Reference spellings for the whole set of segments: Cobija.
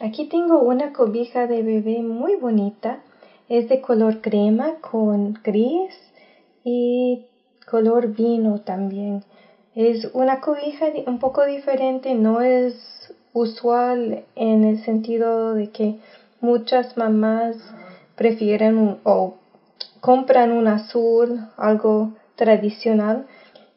Aquí tengo una cobija de bebé muy bonita. Es de color crema con gris y color vino también. Es una cobija un poco diferente, no es usual en el sentido de que muchas mamás prefieren o compran un azul, algo tradicional.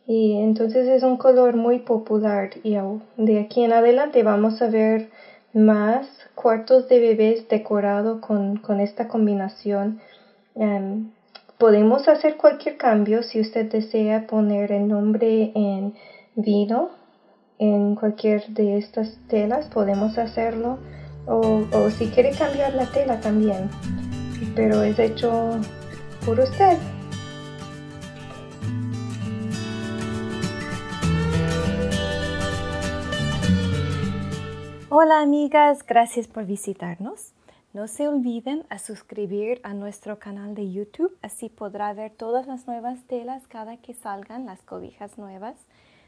Y entonces es un color muy popular y de aquí en adelante vamos a ver más cuartos de bebés decorados con esta combinación. Podemos hacer cualquier cambio si usted desea poner el nombre en vino, en cualquier de estas telas podemos hacerlo o si quiere cambiar la tela también, pero es hecho por usted. Hola amigas, gracias por visitarnos. No se olviden a suscribir a nuestro canal de YouTube, así podrá ver todas las nuevas telas cada que salgan las cobijas nuevas.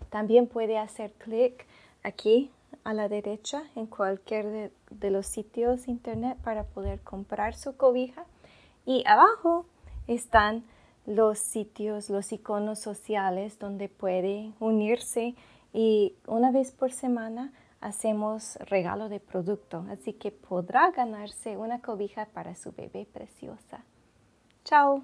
También puede hacer clic aquí a la derecha en cualquier de los sitios internet para poder comprar su cobija. Y abajo están los sitios, los iconos sociales donde puede unirse y una vez por semana hacemos regalo de producto, así que podrá ganarse una cobija para su bebé preciosa. ¡Chao!